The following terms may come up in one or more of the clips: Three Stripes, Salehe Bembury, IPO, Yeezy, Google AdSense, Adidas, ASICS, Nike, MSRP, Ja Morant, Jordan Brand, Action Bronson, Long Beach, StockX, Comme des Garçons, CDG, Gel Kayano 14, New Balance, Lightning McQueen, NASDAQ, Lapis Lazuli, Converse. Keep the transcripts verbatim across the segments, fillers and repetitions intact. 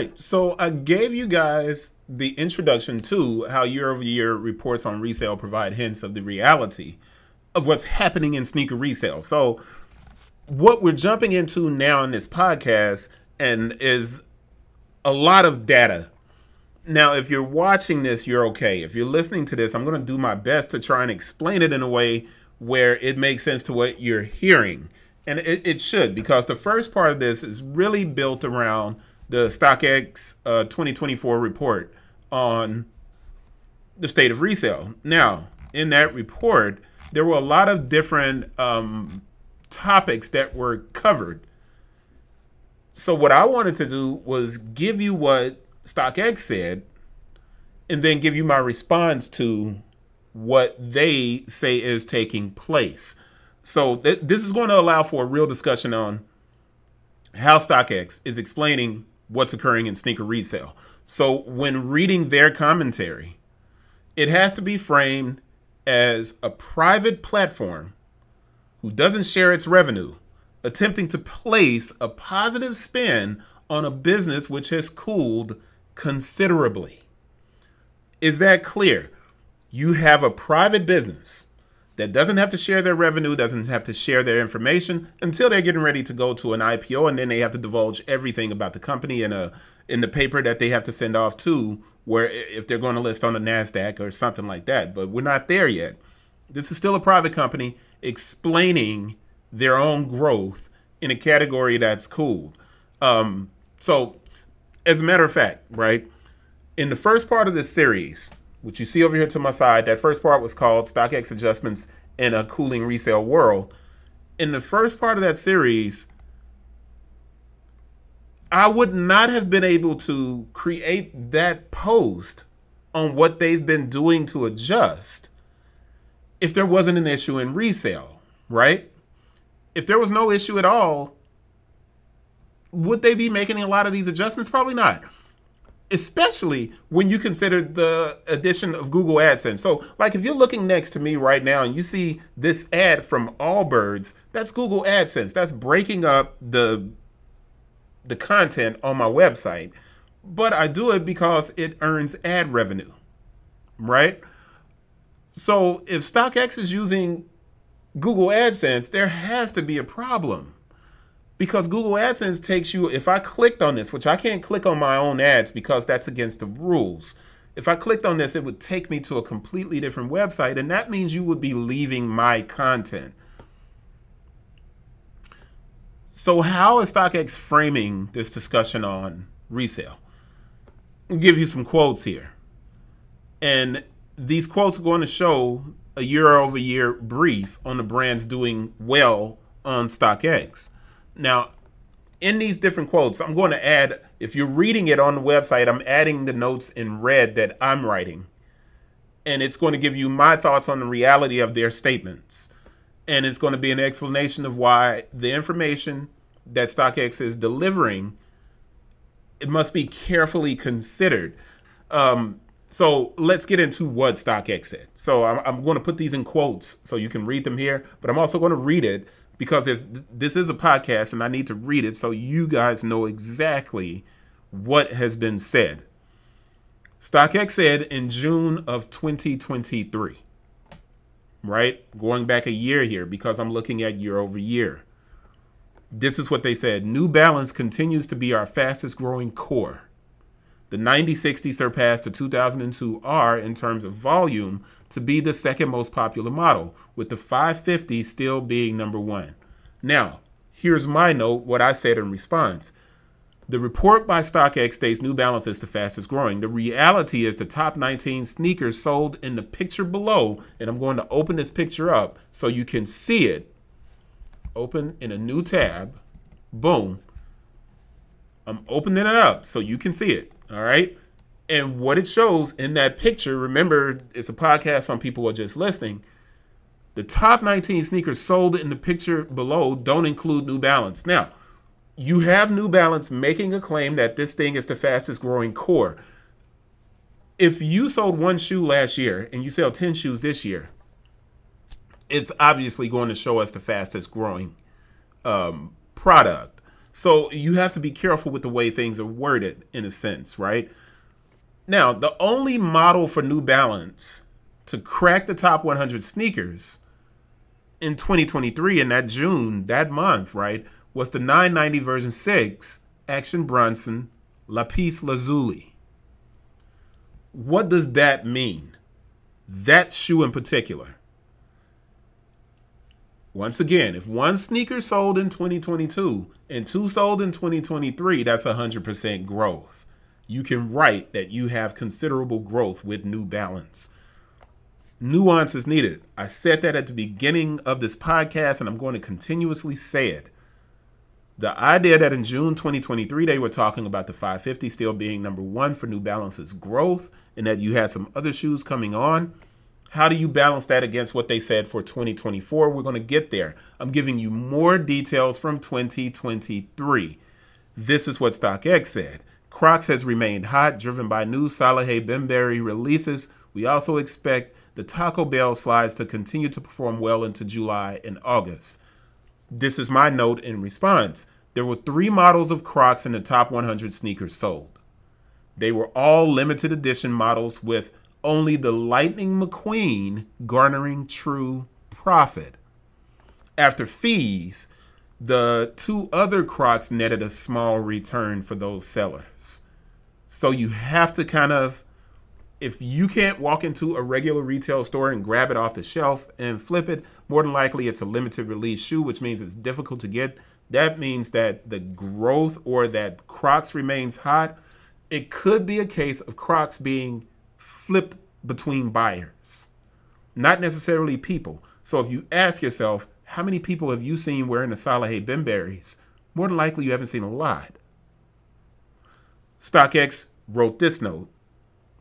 right, so I gave you guys the introduction to how year-over-year reports on resale provide hints of the reality of what's happening in sneaker resale. So what we're jumping into now in this podcast and is a lot of data. Now, if you're watching this, you're okay. If you're listening to this, I'm going to do my best to try and explain it in a way where it makes sense to what you're hearing. And it, it should, because the first part of this is really built around the StockX uh, twenty twenty-four report on the state of resale. Now, in that report, there were a lot of different um, topics that were covered. So what I wanted to do was give you what StockX said and then give you my response to what they say is taking place. So th this is going to allow for a real discussion on how StockX is explaining what's occurring in sneaker resale. So when reading their commentary, it has to be framed as a private platform who doesn't share its revenue, attempting to place a positive spin on a business which has cooled considerably. Is that clear? You have a private business that doesn't have to share their revenue, doesn't have to share their information until they're getting ready to go to an I P O, and then they have to divulge everything about the company in a in the paper that they have to send off to, where if they're going to list on the NASDAQ or something like that. But we're not there yet. This is still a private company explaining their own growth in a category that's cooled. Um, so as a matter of fact, right, in the first part of this series, which you see over here to my side, that first part was called StockX Adjustments in a Cooling Resale World. In the first part of that series, I would not have been able to create that post on what they've been doing to adjust if there wasn't an issue in resale, right? If there was no issue at all, would they be making a lot of these adjustments? Probably not. Especially when you consider the addition of Google AdSense. So like if you're looking next to me right now and you see this ad from Allbirds, that's Google AdSense. That's breaking up the, the content on my website. But I do it because it earns ad revenue, right? So if StockX is using Google AdSense, there has to be a problem. Because Google AdSense takes you, if I clicked on this, which I can't click on my own ads because that's against the rules. If I clicked on this, it would take me to a completely different website, and that means you would be leaving my content. So how is StockX framing this discussion on resale? I'll give you some quotes here. And these quotes are going to show a year-over-year brief on the brands doing well on StockX. Now, in these different quotes, I'm going to add, if you're reading it on the website, I'm adding the notes in red that I'm writing. And it's going to give you my thoughts on the reality of their statements. And it's going to be an explanation of why the information that StockX is delivering, it must be carefully considered. Um, so let's get into what StockX said. So I'm, I'm going to put these in quotes so you can read them here, but I'm also going to read it, because it's, this is a podcast and I need to read it so you guys know exactly what has been said. StockX said in June of twenty twenty-three, right? Going back a year here because I'm looking at year over year. This is what they said. New Balance continues to be our fastest growing core. The ninety sixty surpassed the two thousand two R in terms of volume to be the second most popular model, with the five fifty still being number one. Now, here's my note, what I said in response. The report by StockX states New Balance is the fastest growing. The reality is the top nineteen sneakers sold in the picture below, and I'm going to open this picture up so you can see it. Open in a new tab. Boom. I'm opening it up so you can see it. All right. And what it shows in that picture, remember, it's a podcast. Some people are just listening. The top nineteen sneakers sold in the picture below don't include New Balance. Now, you have New Balance making a claim that this thing is the fastest growing core. If you sold one shoe last year and you sell ten shoes this year, it's obviously going to show us the fastest growing um, product. So you have to be careful with the way things are worded, in a sense, right? Now, the only model for New Balance to crack the top one hundred sneakers in twenty twenty-three, in that June, that month, right, was the nine ninety version six Action Bronson Lapis Lazuli. What does that mean? That shoe in particular. Once again, if one sneaker sold in twenty twenty-two and two sold in twenty twenty-three, that's one hundred percent growth. You can write that you have considerable growth with New Balance. Nuance is needed. I said that at the beginning of this podcast, and I'm going to continuously say it. The idea that in June twenty twenty-three, they were talking about the five fifty still being number one for New Balance's growth, and that you had some other shoes coming on. How do you balance that against what they said for twenty twenty-four? We're going to get there. I'm giving you more details from twenty twenty-three. This is what StockX said. Crocs has remained hot, driven by new Salehe Bembury releases. We also expect the Taco Bell slides to continue to perform well into July and August. This is my note in response. There were three models of Crocs in the top one hundred sneakers sold. They were all limited edition models, with only the Lightning McQueen garnering true profit. After fees, the two other Crocs netted a small return for those sellers. So you have to kind of, if you can't walk into a regular retail store and grab it off the shelf and flip it, more than likely it's a limited release shoe, which means it's difficult to get. That means that the growth, or that Crocs remains hot. It could be a case of Crocs being flipped between buyers, not necessarily people. So if you ask yourself, how many people have you seen wearing the Salehe Bemburys? More than likely, you haven't seen a lot. StockX wrote this note.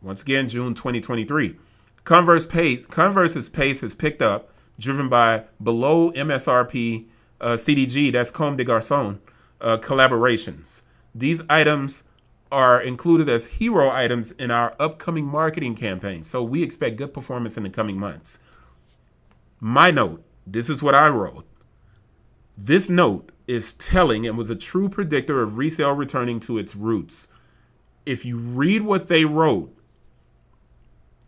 Once again, June twenty twenty-three. Converse pace, Converse's pace has picked up, driven by below M S R P uh, C D G, that's Comme des Garçons, uh, collaborations. These items are included as hero items in our upcoming marketing campaign. So we expect good performance in the coming months. My note, this is what I wrote. This note is telling and was a true predictor of resale returning to its roots. If you read what they wrote,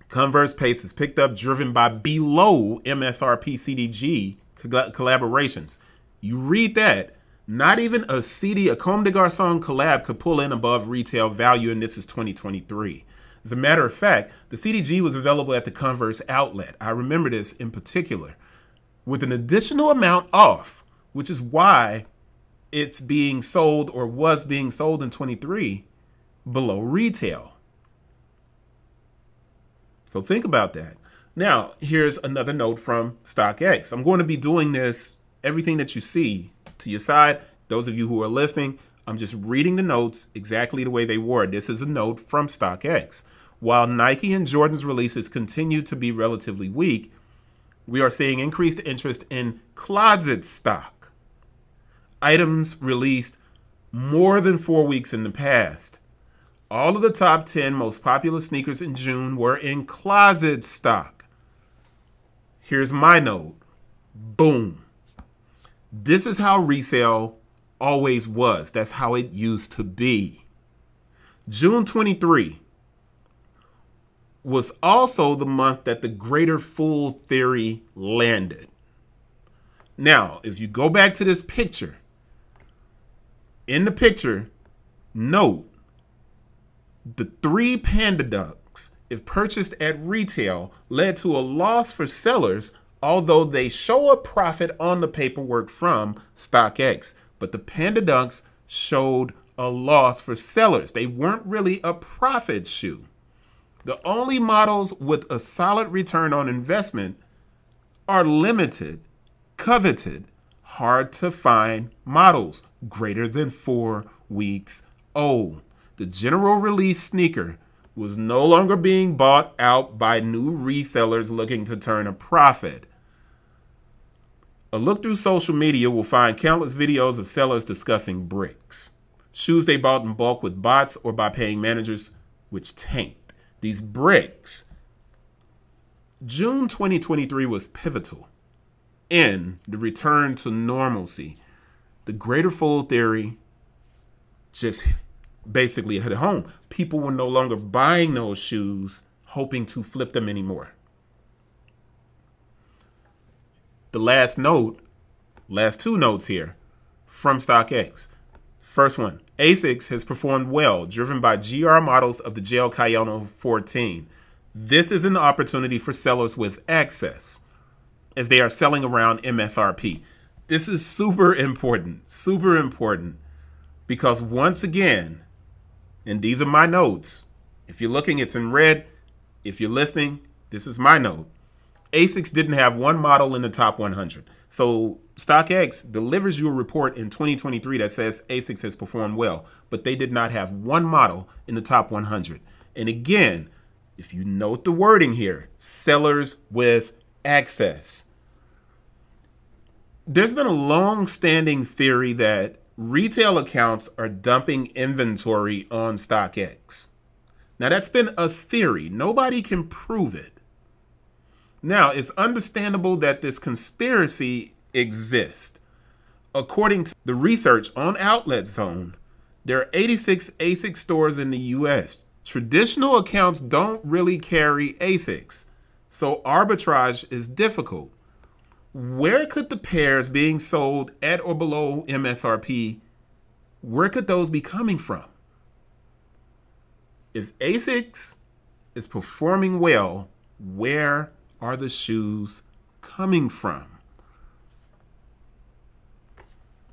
Converse pace is picked up, driven by below M S R P C D G collaborations. You read that. Not even a C D, a Comme des Garçons collab could pull in above retail value, and this is twenty twenty-three. As a matter of fact, the C D G was available at the Converse outlet. I remember this in particular, with an additional amount off, which is why it's being sold, or was being sold in twenty-three, below retail. So think about that. Now, here's another note from StockX. I'm going to be doing this, everything that you see, to your side. Those of you who are listening, I'm just reading the notes exactly the way they were. This is a note from StockX. While Nike and Jordan's releases continue to be relatively weak, we are seeing increased interest in closet stock, items released more than four weeks in the past. All of the top ten most popular sneakers in June were in closet stock. Here's my note. Boom. This is how resale always was. That's how it used to be. June twenty-three was also the month that the greater fool theory landed. Now, if you go back to this picture, in the picture, note the three panda ducks, if purchased at retail, led to a loss for sellers, although they show a profit on the paperwork from StockX. But the Panda Dunks showed a loss for sellers. They weren't really a profit shoe. The only models with a solid return on investment are limited, coveted, hard to find models greater than four weeks old. The general release sneaker was no longer being bought out by new resellers looking to turn a profit. A look through social media will find countless videos of sellers discussing bricks, shoes they bought in bulk with bots or by paying managers, which tanked. These bricks. June twenty twenty-three was pivotal in the return to normalcy. The greater fool theory just basically hit home. People were no longer buying those shoes hoping to flip them anymore. The last note, last two notes here from StockX. First one, ASICS has performed well, driven by G R models of the Gel Kayano fourteen. This is an opportunity for sellers with access as they are selling around M S R P. This is super important, super important, because once again, and these are my notes. If you're looking, it's in red. If you're listening, this is my note. ASICS didn't have one model in the top one hundred. So StockX delivers you a report in twenty twenty-three that says ASICS has performed well, but they did not have one model in the top one hundred. And again, if you note the wording here, sellers with access. There's been a long-standing theory that retail accounts are dumping inventory on StockX. Now, that's been a theory. Nobody can prove it. Now, it's understandable that this conspiracy exists. According to the research on Outlet Zone, there are eighty-six ASICS stores in the U S. Traditional accounts don't really carry ASICS, so arbitrage is difficult. Where could the pairs being sold at or below M S R P, where could those be coming from? If ASICS is performing well, where are the shoes coming from?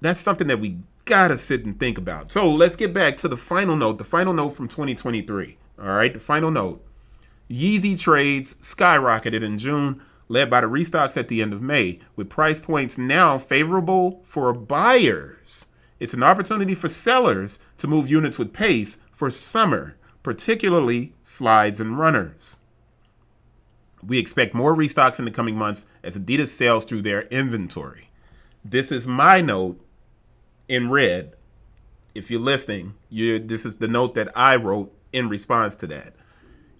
That's something that we gotta sit and think about. So let's get back to the final note, the final note from twenty twenty-three. All right, the final note. Yeezy trades skyrocketed in June, led by the restocks at the end of May, with price points now favorable for buyers. It's an opportunity for sellers to move units with pace for summer, particularly slides and runners. We expect more restocks in the coming months as Adidas sells through their inventory. This is my note in red. If you're listening, you're, this is the note that I wrote in response to that.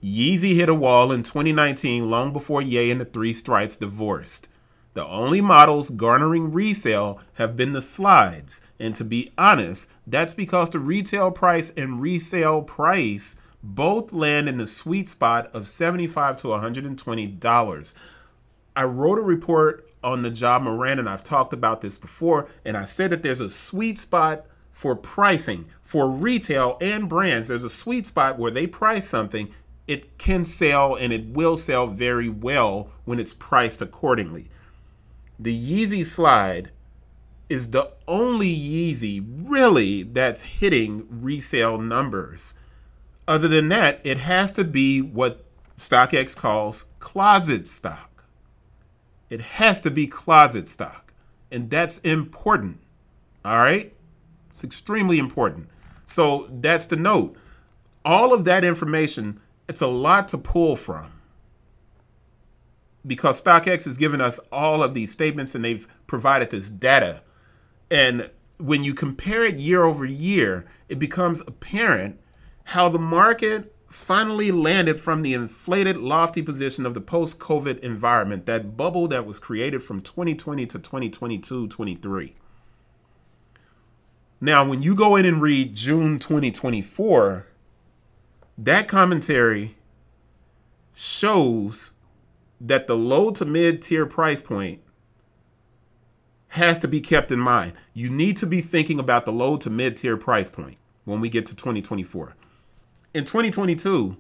Yeezy hit a wall in twenty nineteen, long before Ye and the Three Stripes divorced. The only models garnering resale have been the slides. And to be honest, that's because the retail price and resale price both land in the sweet spot of seventy-five to one hundred twenty dollars. I wrote a report on the Ja Morant, and I've talked about this before, and I said that there's a sweet spot for pricing. For retail and brands, there's a sweet spot where they price something. It can sell, and it will sell very well when it's priced accordingly. The Yeezy slide is the only Yeezy, really, that's hitting resale numbers. Other than that, it has to be what StockX calls closet stock. It has to be closet stock. And that's important. All right? It's extremely important. So that's the note. All of that information, it's a lot to pull from, because StockX has given us all of these statements and they've provided this data. And when you compare it year over year, it becomes apparent how the market finally landed from the inflated, lofty position of the post-COVID environment, that bubble that was created from twenty twenty to twenty twenty-two twenty-three. Now, when you go in and read June twenty twenty-four, that commentary shows that the low to mid-tier price point has to be kept in mind. You need to be thinking about the low to mid-tier price point when we get to twenty twenty-four. In twenty twenty-two,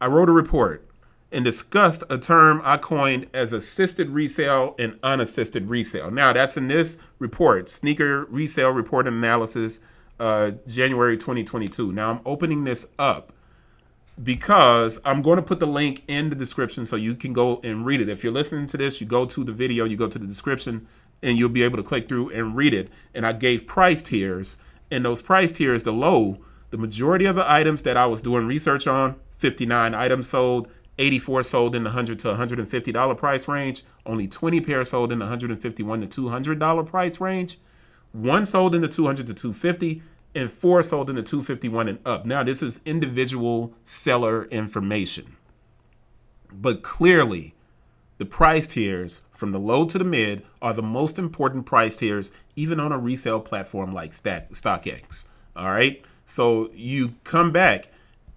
I wrote a report and discussed a term I coined as assisted resale and unassisted resale. Now, that's in this report, Sneaker Resale Report and Analysis, uh, January twenty twenty-two. Now, I'm opening this up because I'm going to put the link in the description so you can go and read it. If you're listening to this, you go to the video, you go to the description, and you'll be able to click through and read it. And I gave price tiers, and those price tiers, the low, the majority of the items that I was doing research on, fifty-nine items sold, eighty-four sold in the one hundred to one hundred fifty dollar price range, only twenty pairs sold in the one hundred fifty-one to two hundred dollar price range, one sold in the two hundred to two hundred fifty, and four sold in the two hundred fifty-one and up. Now, this is individual seller information. But clearly, the price tiers from the low to the mid are the most important price tiers, even on a resale platform like StockX. All right. So you come back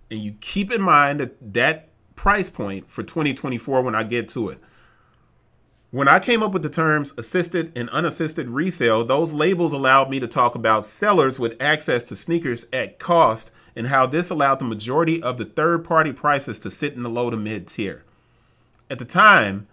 and you keep in mind that that price point for twenty twenty-four when I get to it. When I came up with the terms assisted and unassisted resale, those labels allowed me to talk about sellers with access to sneakers at cost and how this allowed the majority of the third-party prices to sit in the low to mid tier. At the time,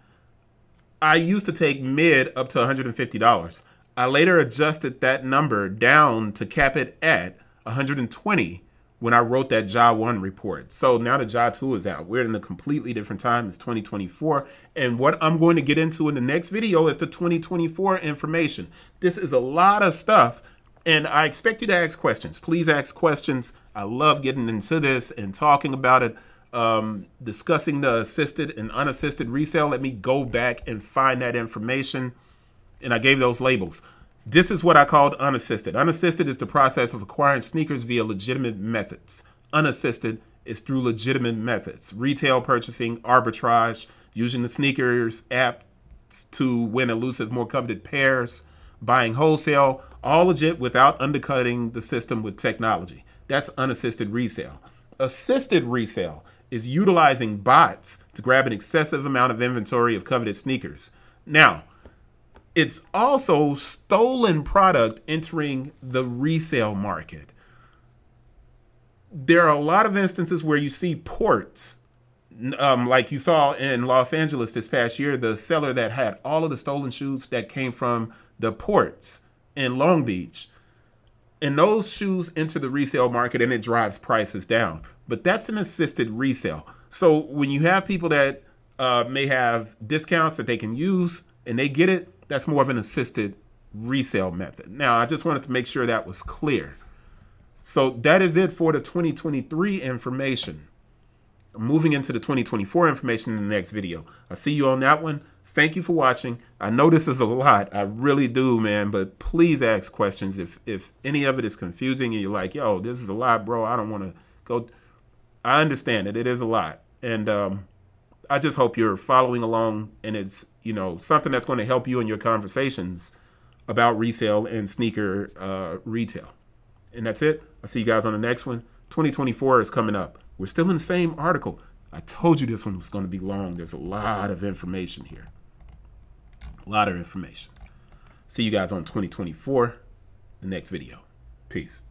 I used to take mid up to one hundred fifty dollars. I later adjusted that number down to cap it at one hundred twenty dollars when I wrote that J A one report. So now the J A two is out. We're in a completely different time. It's twenty twenty-four. And what I'm going to get into in the next video is the twenty twenty-four information. This is a lot of stuff. And I expect you to ask questions. Please ask questions. I love getting into this and talking about it. Um, discussing the assisted and unassisted resale. Let me go back and find that information. And I gave those labels. This is what I called unassisted. Unassisted is the process of acquiring sneakers via legitimate methods. Unassisted is through legitimate methods. Retail purchasing, arbitrage, using the sneakers app to win elusive, more coveted pairs, buying wholesale, all legit without undercutting the system with technology. That's unassisted resale. Assisted resale is utilizing bots to grab an excessive amount of inventory of coveted sneakers. Now, it's also stolen product entering the resale market. There are a lot of instances where you see ports, um, like you saw in Los Angeles this past year, the seller that had all of the stolen shoes that came from the ports in Long Beach. And those shoes enter the resale market and it drives prices down. But that's an assisted resale. So when you have people that uh, may have discounts that they can use and they get it, that's more of an assisted resale method. Now, I just wanted to make sure that was clear. So that is it for the twenty twenty-three information. I'm moving into the twenty twenty-four information in the next video. I'll see you on that one. Thank you for watching. I know this is a lot. I really do, man. But please ask questions. If, if any of it is confusing and you're like, yo, this is a lot, bro. I don't want to go. I understand it. It is a lot. And um, I just hope you're following along and it's, you know, something that's going to help you in your conversations about resale and sneaker uh, retail. And that's it. I'll see you guys on the next one. twenty twenty-four is coming up. We're still in the same article. I told you this one was going to be long. There's a lot of information here. A lot of information. See you guys on twenty twenty-four, the next video. Peace.